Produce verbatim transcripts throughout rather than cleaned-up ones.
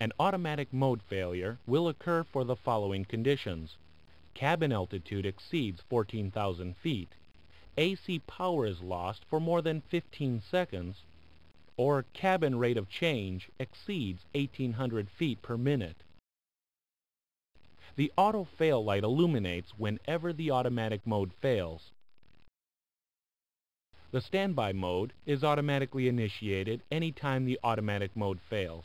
An automatic mode failure will occur for the following conditions. Cabin altitude exceeds fourteen thousand feet, A C power is lost for more than fifteen seconds, or cabin rate of change exceeds eighteen hundred feet per minute. The auto fail light illuminates whenever the automatic mode fails. The standby mode is automatically initiated anytime the automatic mode fails.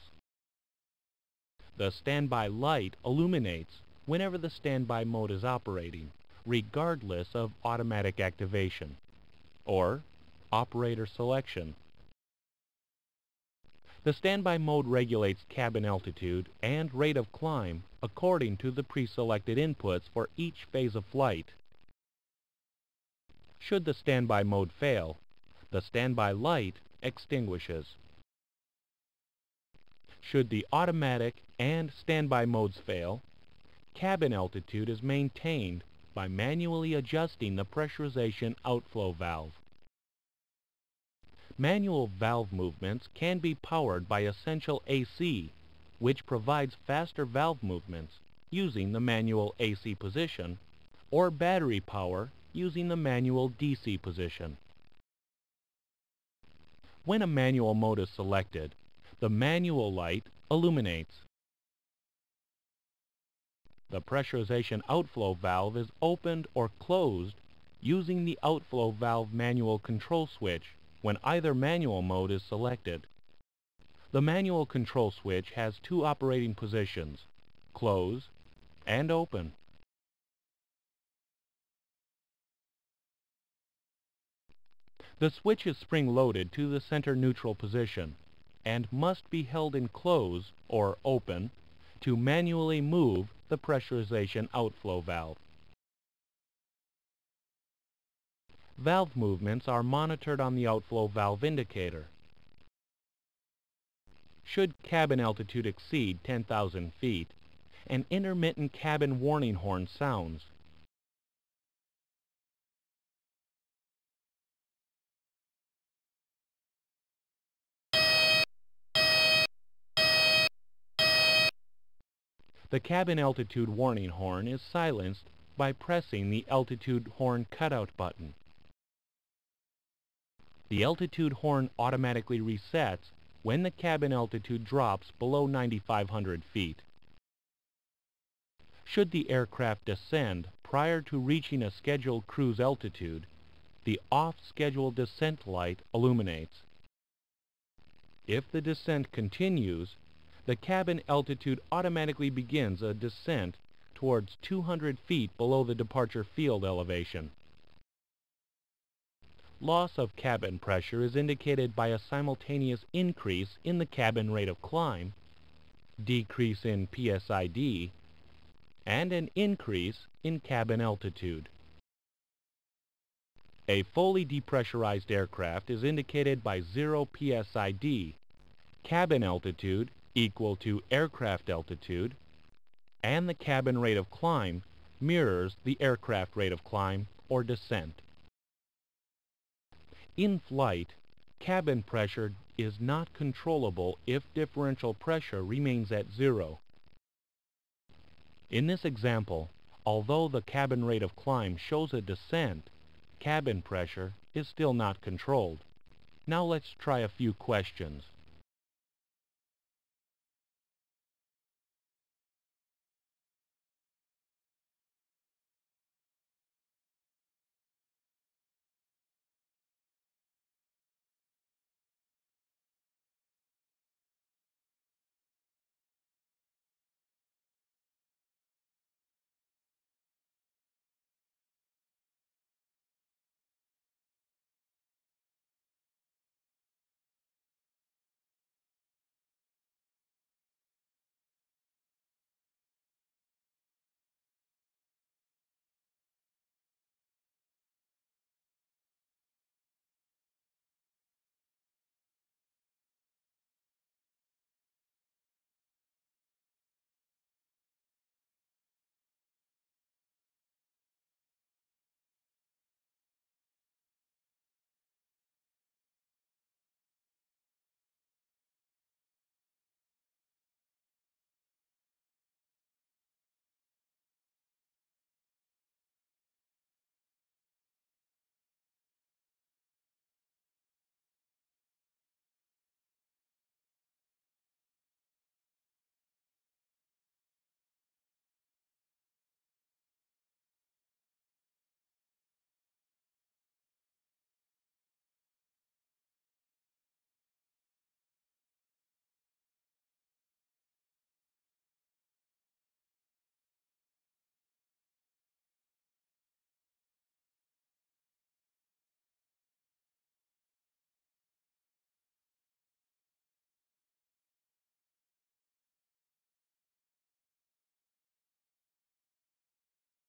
The standby light illuminates whenever the standby mode is operating, regardless of automatic activation or operator selection. The standby mode regulates cabin altitude and rate of climb according to the pre-selected inputs for each phase of flight. Should the standby mode fail, the standby light extinguishes. Should the automatic and standby modes fail, cabin altitude is maintained by manually adjusting the pressurization outflow valve. Manual valve movements can be powered by essential A C, which provides faster valve movements using the manual A C position, or battery power using the manual D C position. When a manual mode is selected, the manual light illuminates. The pressurization outflow valve is opened or closed using the outflow valve manual control switch when either manual mode is selected. The manual control switch has two operating positions, close and open. The switch is spring-loaded to the center neutral position and must be held in close or open to manually move the pressurization outflow valve. Valve movements are monitored on the outflow valve indicator. Should cabin altitude exceed ten thousand feet, an intermittent cabin warning horn sounds. The cabin altitude warning horn is silenced by pressing the altitude horn cutout button. The altitude horn automatically resets when the cabin altitude drops below nine thousand five hundred feet. Should the aircraft descend prior to reaching a scheduled cruise altitude, the off-schedule descent light illuminates. If the descent continues, the cabin altitude automatically begins a descent towards two hundred feet below the departure field elevation. Loss of cabin pressure is indicated by a simultaneous increase in the cabin rate of climb, decrease in P S I D, and an increase in cabin altitude. A fully depressurized aircraft is indicated by zero P S I D, cabin altitude equal to aircraft altitude, and the cabin rate of climb mirrors the aircraft rate of climb or descent. In flight, cabin pressure is not controllable if differential pressure remains at zero. In this example, although the cabin rate of climb shows a descent, cabin pressure is still not controlled. Now let's try a few questions.